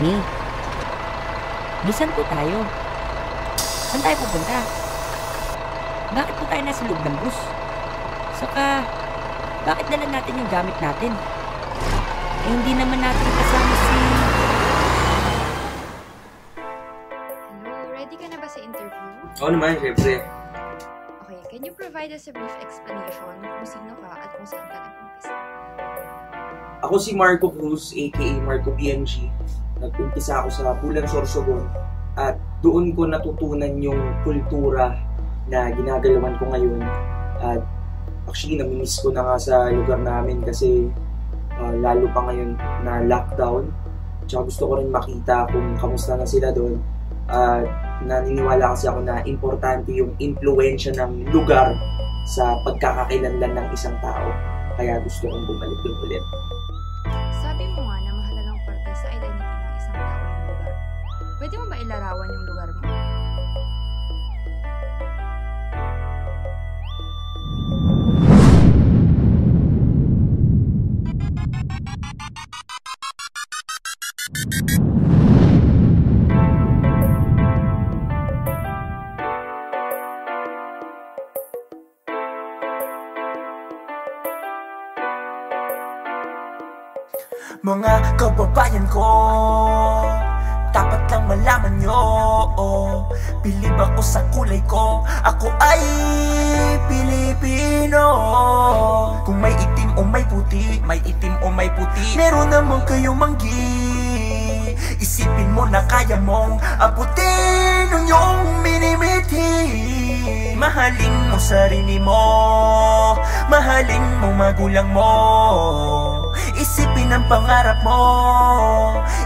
Nih, bisan po tayo. Saan tayo pupunta? Bakit po tayo nasa loob ng bus? Saka, bakit dala natin yung gamit natin? Eh, hindi naman natin kasama si... Hello, ready ka na ba sa interview? Oo naman, syempre. Okay, can you provide us a brief explanation kung sino ka at kung saan ka nag-umpisa? Ako si Marco Bruce, aka Marco BNG. Nag-umpisa ako sa Bulan Sorsogon at doon ko natutunan yung kultura na ginagalawan ko ngayon. At actually, namimiss ko na nga sa lugar namin kasi lalo pa ngayon na lockdown. Tsaka gusto ko rin makita kung kamusta na sila doon. At naniniwala kasi ako na importante yung impluwensya ng lugar sa pagkakakilanlan ng isang tao. Kaya gusto kong bumalik doon ulit. Sabi mo nga na mahalagang parte sa identity ng isang tao yung lugar. Pwede mo ba ilarawan yung lugar mo? Mga kababayan ko, dapat lang malaman nyo. Bilib ako sa kulay ko, ako ay Pilipino. Kung may itim o may puti, may itim o may puti, meron naman kayong manggi. Isipin mo na kaya mong aputin ang iyong minimiti. Mahalin mo sarili mo, mahalin mo magulang mo. Isipin ang pangarap mo,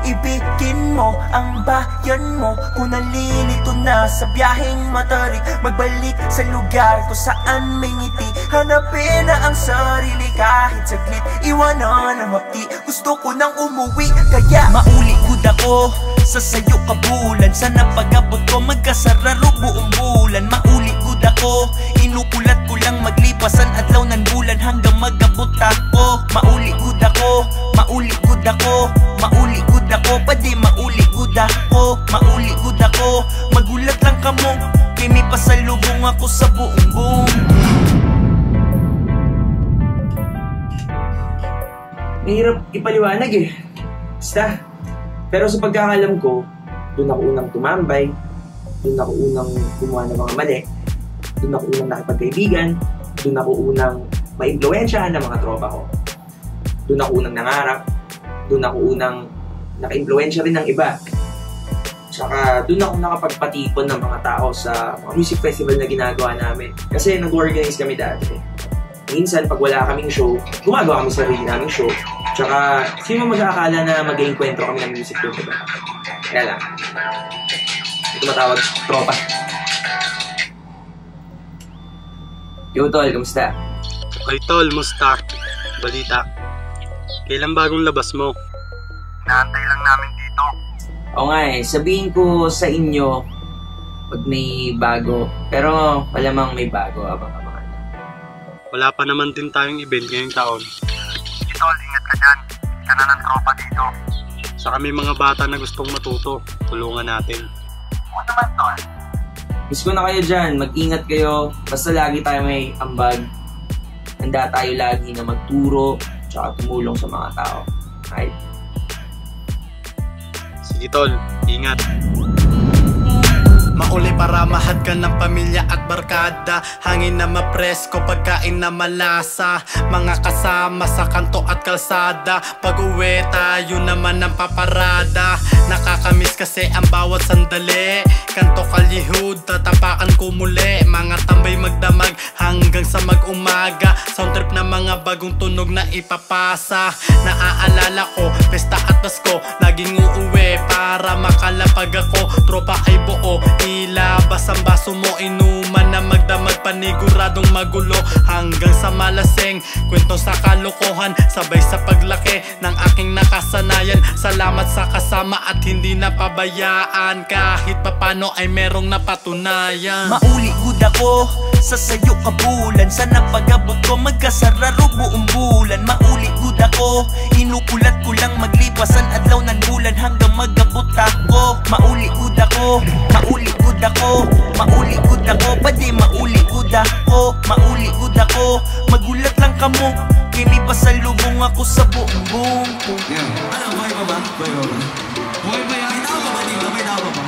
ibigin mo ang bayan mo. Kung nalilito na sa biyaheng matarik, magbalik sa lugar kung saan may ngiti. Hanapin na ang sarili kahit saglit, iwanan ang hapti. Gusto ko nang umuwi, kaya maulikod ako sa sayo kabulan. Sana pag-abot ko magkasararo buong bulan. Maulikod ako, inukulat ko lang maglipas ang adlaw ng bulan hanggang mag-abot ako. Maulikod ako, maulikod ako, maulikod ako, pwede maulikod ako, maulikod ako. Magulat lang ka mong kinipasalubong ako sa buong buong. Mahirap ipaliwanag eh, basta. Pero sa pagkakalam ko, doon ako unang tumambay, doon ako unang gumawa ng mga mali, doon ako unang nakipagkaibigan, doon ako unang ma-impluwensyahan ng mga tropa ko. Doon ako unang nangarap, doon ako unang naka-impluwensya rin ng iba. Tsaka doon ako nakapagpatipon ng mga tao sa mga music festival na ginagawa namin. Kasi nag-organize kami dati. Minsan, pag wala kaming show, gumagawa kami sarili naming show. Tsaka, sino mag-aakala na magiging kwento kami ng music festival? Kaya lang, ito matawag, tropa. Yo, tol, kamusta? Okay, tol, musta? Balita. Kailan bagong labas mo? Naantay lang namin dito. Oo nga eh, sabihin ko sa inyo pag may bago. Pero palamang may bago, abang-abang. Wala pa naman din tayong event ngayong taon. Tol, ingat ka dyan. Ka na ng tropa dito. Saka may mga bata na gustong matuto. Tulungan natin. Oo naman, tol. Miss ko na kayo dyan. Mag-ingat kayo. Basta lagi tayo may ambag. Handa tayo lagi na magturo tsaka tumulong sa mga tao. Right? Sige, tol. Ingat. Mauli para mahad ka ng pamilya at barkada. Hangin na mapresko, pagkain na malasa. Mga kasama sa kanto at kalsada. Pag-uwi tayo naman ng paparada. Nakakamiss kasi ang bawat sandali. Kanto kalihud, tatapakan ko muli. Mga tambay magdamag hanggang sa mag-umaga. Sound trip na mga bagong tunog na ipapasa. Naaalala ko, pesta at Pasko. Laging uuwi para makalapag ako. Tropa ay buo, ilabas ang baso mo, inuman na magdamag, paniguradong magulo. Hanggang sa malaseng, kwento sa kalokohan, sabay sa paglaki ng aking nakasanayan. Salamat sa kasama at hindi napabayaan. Kahit papano ay merong napatunayan. Mauligod ako sa sayo kabulan. Sana pag-abot ko magkasararo buong bulan. Mauligod ako, inukulat ko lang maglipas ang adlaw ng bulan hanggang mag Mauligod ako, mauligod ako, mauligod ako, pwede mauligod ako, mauligod ako. Magulat lang ka mo, kinipasalubong ako sa buong ko. Ano, buhay pa ba? Buhay pa ba? Buhay pa yan? May tao pa ba dito? May tao pa ba?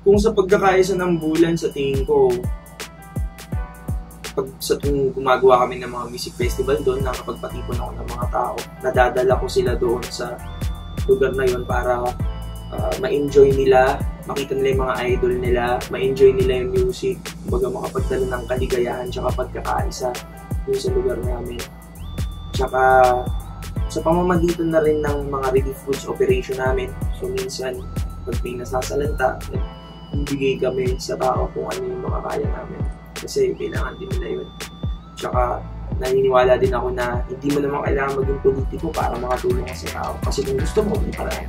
Kung sa pagkakaisa ng bulan, sa tingin ko, pag sa tuwing gumagawa kami ng mga music festival doon, nakapagpatipon ako ng mga tao, nadadala ko sila doon sa lugar na yon para ma-enjoy nila, makita nila yung mga idol nila, ma-enjoy nila yung music, kumbaga makapagdala ng kaligayahan tsaka pagkakaisa doon sa lugar namin. Tsaka sa pamamagitan na rin ng mga relief goods operation namin, so minsan pag may nasasalanta, ibigay kami sa tao kung ano yung mga kaya namin kasi kailangan din nila yun. Tsaka naniniwala din ako na hindi mo naman kailangan maging politiko para makatulong ka sa tao kasi kung gusto mo, may paraan.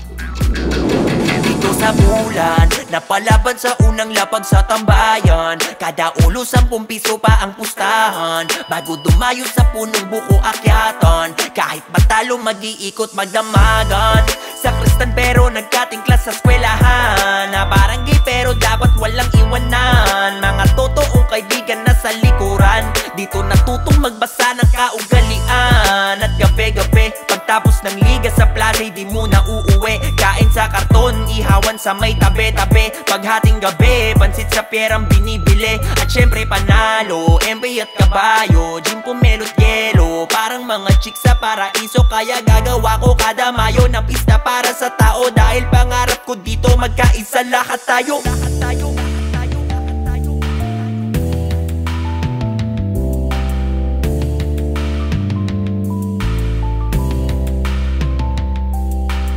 Dito sa bulan, napalaban sa unang lapag sa tambayan. Kada ulo 10 piso pa ang pustahan bago dumayo sa punong buko akyatan. Kahit matalo mag-iikot magdamagan sa kristan pero nagkating klas sa eskwelahan na parang gay pero dapat walang iwanan. Mga totoong kaibigan na sa likuran, dito natutong magbasa ng kaugalian. At gabi-gabi pagtapos ng liga sa plaza, di muna uuwi, kain sa karton, ihawan sa may tabi-tabi. Paghating gabi, pansit sa perang binibili, at syempre panalo, MB at kabayo, gin pumelot yelo, parang mga chicks sa paraiso. Kaya gagawa ko kada Mayo na pista para sa tao, dahil pangarap ko dito magkaisa lahat tayo.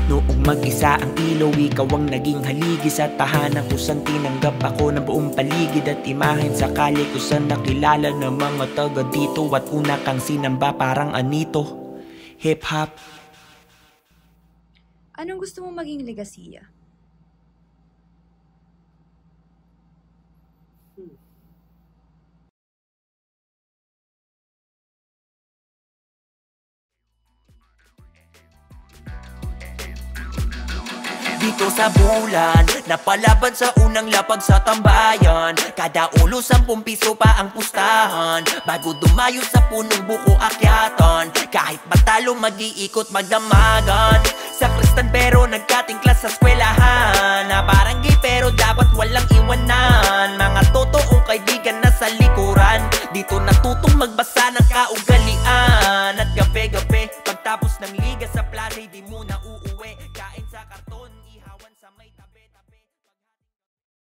Noong mag-isa ang ilaw, ikaw ang naging haligi sa tahanan ko saan tinanggap ako ng buong paligid at imahin sa kalye ko saan nakilala ng mga taga dito. At una kang sinamba parang anito, hip-hop. Anong gusto mong maging legasiya? Dito sa bulan, napalaban sa unang lapag sa tambayan. Kada ulo 10 piso pa ang pustahan bago dumayo sa punong buko akyatan. Kahit matalo mag-iikot magdamagan sa kristan pero nagkating klas sa eskwelahan na parang gay pero dapat walang iwanan. Mga totoong kaibigan na sa likuran, dito natutong magbasa ng kaugalian.